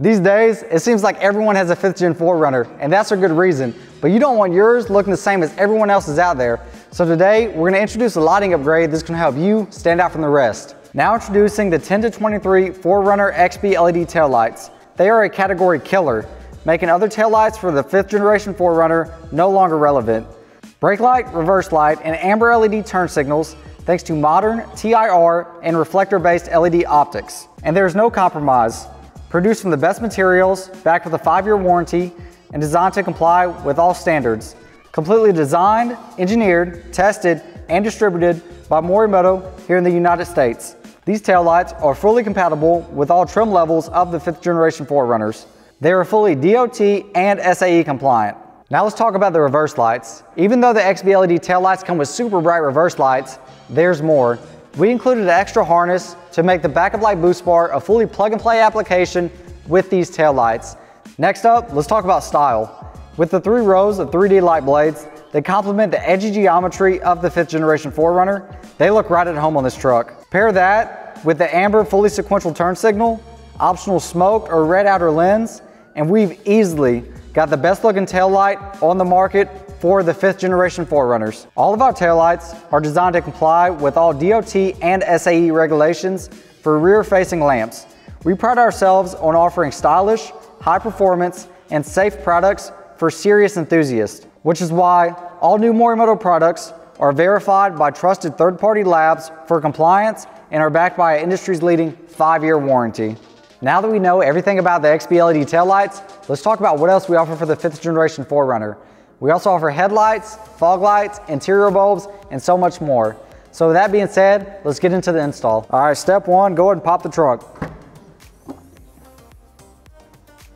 These days, it seems like everyone has a 5th Gen 4Runner, and that's for good reason, but you don't want yours looking the same as everyone else's out there. So today, we're gonna introduce a lighting upgrade that's gonna help you stand out from the rest. Now introducing the 10 to 23 4Runner XB LED taillights. They are a category killer, making other taillights for the 5th generation 4Runner no longer relevant. Brake light, reverse light, and amber LED turn signals thanks to modern TIR and reflector-based LED optics. And there's no compromise. Produced from the best materials, backed with a 5-year warranty, and designed to comply with all standards. Completely designed, engineered, tested, and distributed by Morimoto here in the United States. These taillights are fully compatible with all trim levels of the 5th generation 4Runners. They are fully DOT and SAE compliant. Now let's talk about the reverse lights. Even though the XB LED taillights come with super bright reverse lights, there's more. We included an extra harness to make the backup light boost bar a fully plug-and-play application with these taillights. Next up, let's talk about style. With the 3 rows of 3D light blades that complement the edgy geometry of the 5th generation 4Runner, they look right at home on this truck. Pair that with the amber fully sequential turn signal, optional smoked or red outer lens, and we've easily got the best looking taillight on the market for the 5th generation 4Runners. All of our taillights are designed to comply with all DOT and SAE regulations for rear-facing lamps. We pride ourselves on offering stylish, high-performance, and safe products for serious enthusiasts, which is why all new Morimoto products are verified by trusted third-party labs for compliance and are backed by an industry's leading 5-year warranty. Now that we know everything about the XB LED taillights, let's talk about what else we offer for the 5th generation 4Runner. We also offer headlights, fog lights, interior bulbs, and so much more. So with that being said, let's get into the install. All right, step one, go ahead and pop the trunk.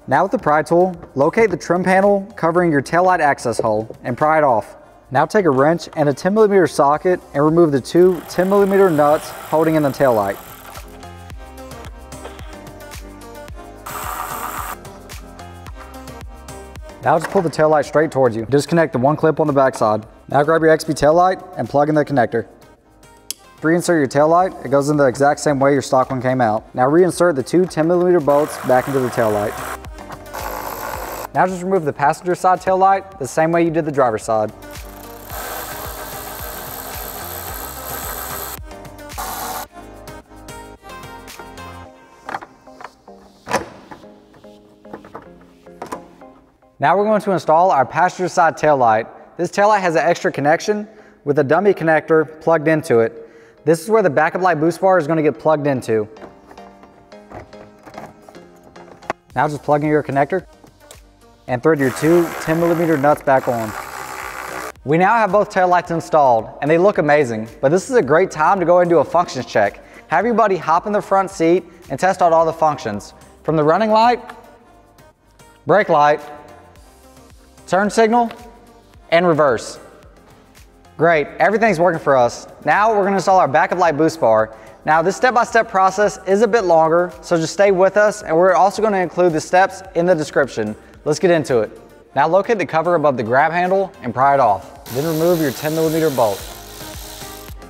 Now with the pry tool, locate the trim panel covering your taillight access hole and pry it off. Now take a wrench and a 10mm socket and remove the two 10mm nuts holding in the taillight. Now just pull the taillight straight towards you. Disconnect the one clip on the backside. Now grab your XB taillight and plug in the connector. Reinsert your taillight. It goes in the exact same way your stock one came out. Now reinsert the two 10mm bolts back into the taillight. Now just remove the passenger side taillight the same way you did the driver's side. Now we're going to install our passenger side taillight. This taillight has an extra connection with a dummy connector plugged into it. This is where the backup light boost bar is going to get plugged into. Now just plug in your connector and thread your two 10mm nuts back on. We now have both taillights installed and they look amazing, but this is a great time to go and do a functions check. Have your buddy hop in the front seat and test out all the functions. From the running light, brake light, turn signal, and reverse. Great, everything's working for us. Now we're gonna install our backup light boost bar. Now this step-by-step process is a bit longer, so just stay with us, and we're also gonna include the steps in the description. Let's get into it. Now locate the cover above the grab handle and pry it off. Then remove your 10mm bolt.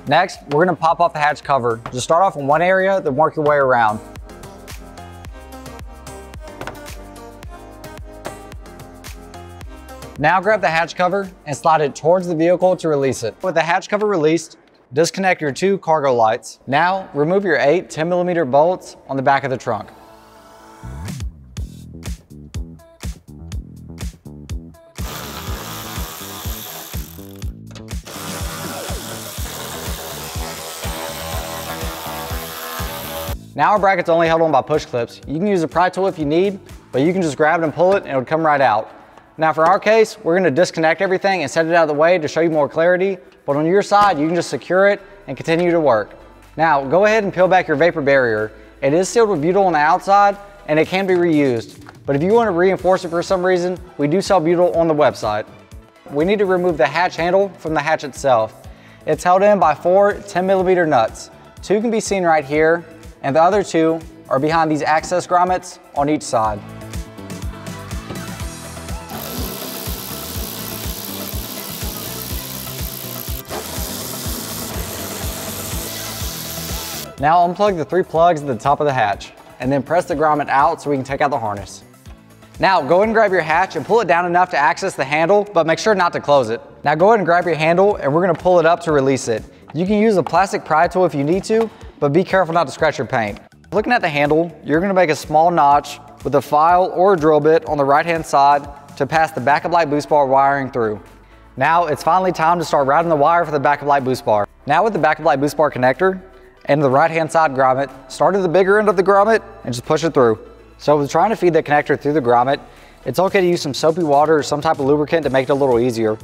Next, we're gonna pop off the hatch cover. Just start off in one area, then work your way around. Now grab the hatch cover and slide it towards the vehicle to release it. With the hatch cover released, disconnect your two cargo lights. Now remove your 8 10mm bolts on the back of the trunk. Now our bracket's only held on by push clips. You can use a pry tool if you need, but you can just grab it and pull it and it would come right out. Now for our case, we're gonna disconnect everything and set it out of the way to show you more clarity, but on your side, you can just secure it and continue to work. Now, go ahead and peel back your vapor barrier. It is sealed with butyl on the outside and it can be reused, but if you wanna reinforce it for some reason, we do sell butyl on the website. We need to remove the hatch handle from the hatch itself. It's held in by 4 10mm nuts. 2 can be seen right here, and the other 2 are behind these access grommets on each side. Now unplug the 3 plugs at the top of the hatch. and then press the grommet out so we can take out the harness. Now go ahead and grab your hatch and pull it down enough to access the handle, but make sure not to close it. Now go ahead and grab your handle and we're gonna pull it up to release it. You can use a plastic pry tool if you need to, but be careful not to scratch your paint. Looking at the handle, you're gonna make a small notch with a file or a drill bit on the right-hand side to pass the backup light boost bar wiring through. Now it's finally time to start routing the wire for the backup light boost bar. Now with the backup light boost bar connector and the right-hand side grommet, start at the bigger end of the grommet and just push it through. So with trying to feed the connector through the grommet, it's okay to use some soapy water or some type of lubricant to make it a little easier.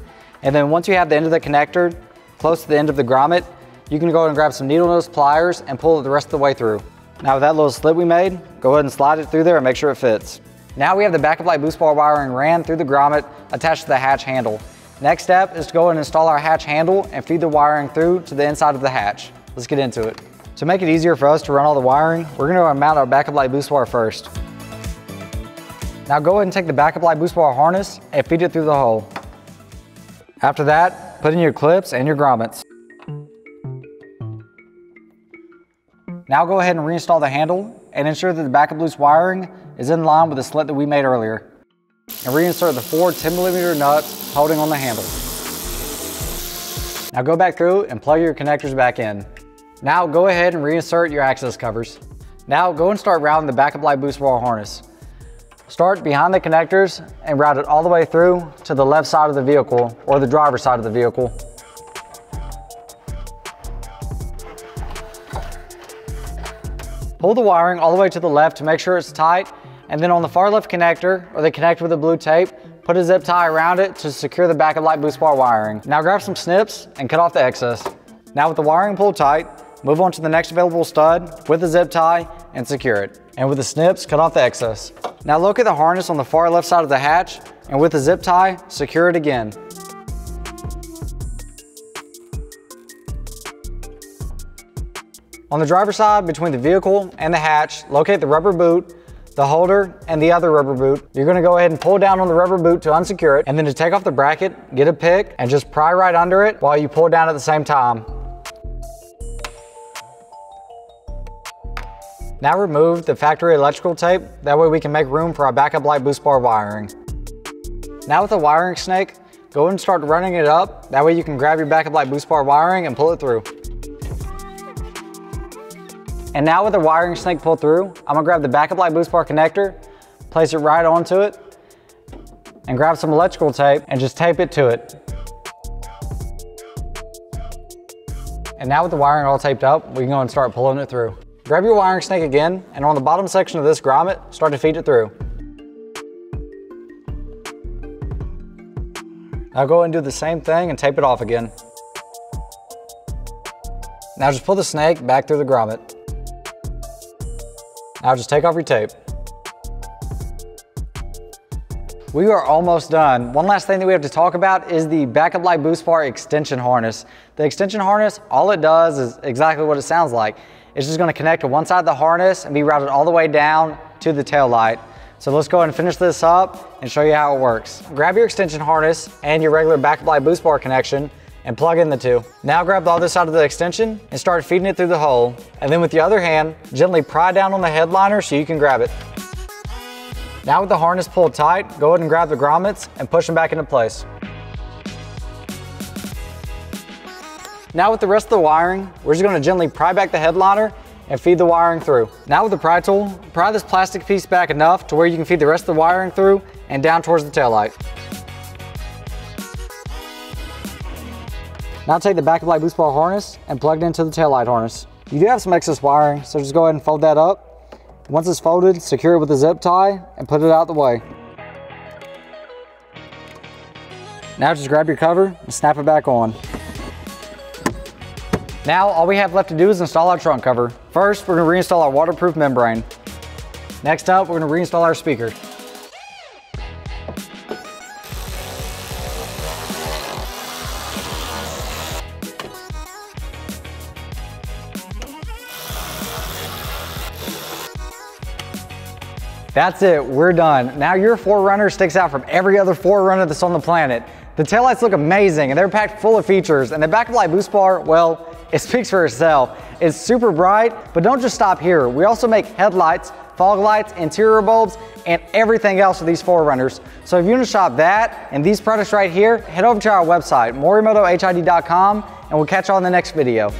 And then once you have the end of the connector close to the end of the grommet, you can go ahead and grab some needle nose pliers and pull it the rest of the way through. Now with that little slit we made, go ahead and slide it through there and make sure it fits. Now we have the backup light boost bar wiring ran through the grommet attached to the hatch handle. Next step is to go and install our hatch handle and feed the wiring through to the inside of the hatch. Let's get into it. To make it easier for us to run all the wiring, we're gonna mount our backup light boost bar first. Now go ahead and take the backup light boost bar harness and feed it through the hole. After that, put in your clips and your grommets. Now go ahead and reinstall the handle and ensure that the backup loose wiring is in line with the slit that we made earlier. And reinsert the four 10mm nuts holding on the handle. Now go back through and plug your connectors back in. Now go ahead and reinsert your access covers. Now go and start routing the backup light boost bar harness. Start behind the connectors and route it all the way through to the left side of the vehicle or the driver's side of the vehicle. Pull the wiring all the way to the left to make sure it's tight, and then on the far left connector or the connector with the blue tape, put a zip tie around it to secure the backup light boost bar wiring. Now grab some snips and cut off the excess. Now with the wiring pulled tight, move on to the next available stud with a zip tie and secure it. And with the snips, cut off the excess. Now look at the harness on the far left side of the hatch, and with the zip tie, secure it again. On the driver's side, between the vehicle and the hatch, locate the rubber boot, the holder, and the other rubber boot. You're gonna go ahead and pull down on the rubber boot to unsecure it, and then to take off the bracket, get a pick, and just pry right under it while you pull down at the same time. Now remove the factory electrical tape, that way we can make room for our backup light boost bar wiring. Now with the wiring snake, go ahead and start running it up, that way you can grab your backup light boost bar wiring and pull it through. And now with the wiring snake pulled through, I'm gonna grab the backup light boost bar connector, place it right onto it, and grab some electrical tape and just tape it to it. And now with the wiring all taped up, we can go and start pulling it through. Grab your wiring snake again, and on the bottom section of this grommet, start to feed it through. Now go and do the same thing and tape it off again. Now just pull the snake back through the grommet. Now just take off your tape. We are almost done. One last thing that we have to talk about is the backup light boost bar extension harness. The extension harness, all it does is exactly what it sounds like. It's just gonna connect to one side of the harness and be routed all the way down to the tail light. So let's go ahead and finish this up and show you how it works. Grab your extension harness and your regular backup light boost bar connection and plug in the two. Now grab the other side of the extension and start feeding it through the hole. And then with the other hand, gently pry down on the headliner so you can grab it. Now with the harness pulled tight, go ahead and grab the grommets and push them back into place. Now with the rest of the wiring, we're just gonna gently pry back the headliner and feed the wiring through. Now with the pry tool, pry this plastic piece back enough to where you can feed the rest of the wiring through and down towards the taillight. Now take the backup light boost bar harness and plug it into the taillight harness. You do have some excess wiring, so just go ahead and fold that up. Once it's folded, secure it with a zip tie and put it out the way. Now just grab your cover and snap it back on. Now all we have left to do is install our trunk cover. First, we're gonna reinstall our waterproof membrane. Next up, we're gonna reinstall our speaker. That's it, we're done. Now your 4Runner sticks out from every other 4Runner that's on the planet. The taillights look amazing and they're packed full of features, and the backup light boost bar, well, it speaks for itself. It's super bright, but don't just stop here. We also make headlights, fog lights, interior bulbs, and everything else with these 4Runners. So if you want to shop that and these products right here, head over to our website, morimotoHID.com, and we'll catch you on the next video.